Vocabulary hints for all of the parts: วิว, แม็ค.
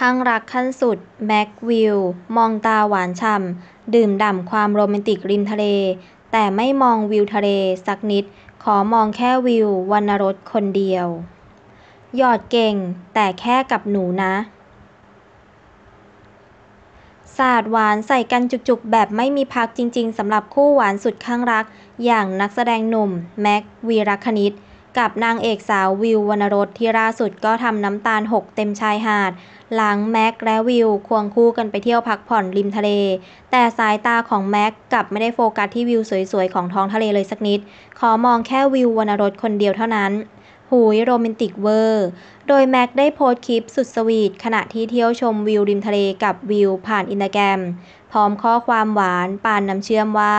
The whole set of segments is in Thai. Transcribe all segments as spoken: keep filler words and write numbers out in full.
ข้างรักขั้นสุดแม็กวิวมองตาหวานฉ่ำดื่มด่ำความโรแมนติกริมทะเลแต่ไม่มองวิวทะเลสักนิดขอมองแค่วิววรรณรสคนเดียวหยอดเก่งแต่แค่กับหนูนะสาดหวานใส่กันจุกๆแบบไม่มีพักจริงๆสำหรับคู่หวานสุดข้างรักอย่างนักแสดงหนุ่มแม็กวีรคณิตกับนางเอกสาววิววรรณรสที่ล่าสุดก็ทำน้ำตาลหกเต็มชายหาดหลังแม็กและวิวควงคู่กันไปเที่ยวพักผ่อนริมทะเลแต่สายตาของแม็กกลับไม่ได้โฟกัสที่วิวสวยๆของท้องทะเลเลยสักนิดขอมองแค่วิววรรณรสคนเดียวเท่านั้นหูยโรแมนติกเวอร์โดยแม็กได้โพสต์คลิปสุดสวีทขณะที่เที่ยวชมวิวริมทะเลกับวิวผ่านอินสตาแกรมพร้อมข้อความหวานปานน้ำเชื่อมว่า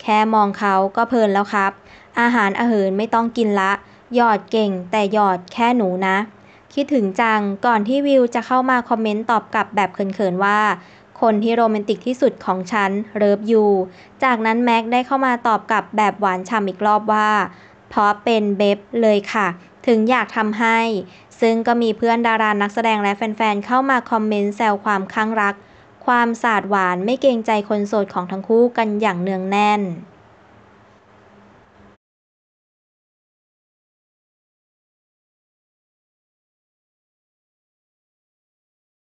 แค่มองเขาก็เพลินแล้วครับอาหารอาเหินไม่ต้องกินละหยอดเก่งแต่หยอดแค่หนูนะคิดถึงจังก่อนที่วิวจะเข้ามาคอมเมนต์ตอบกลับแบบเขินๆว่าคนที่โรแมนติกที่สุดของฉันเลิฟยูจากนั้นแม็กได้เข้ามาตอบกลับแบบหวานฉ่ำอีกรอบว่าเพราะเป็นเบบเลยค่ะถึงอยากทำให้ซึ่งก็มีเพื่อนดารานักแสดงและแฟนๆเข้ามาคอมเมนต์แซวความคลั่งรักความสาดหวานไม่เกรงใจคนโสดของทั้งคู่กันอย่างเนืองแน่น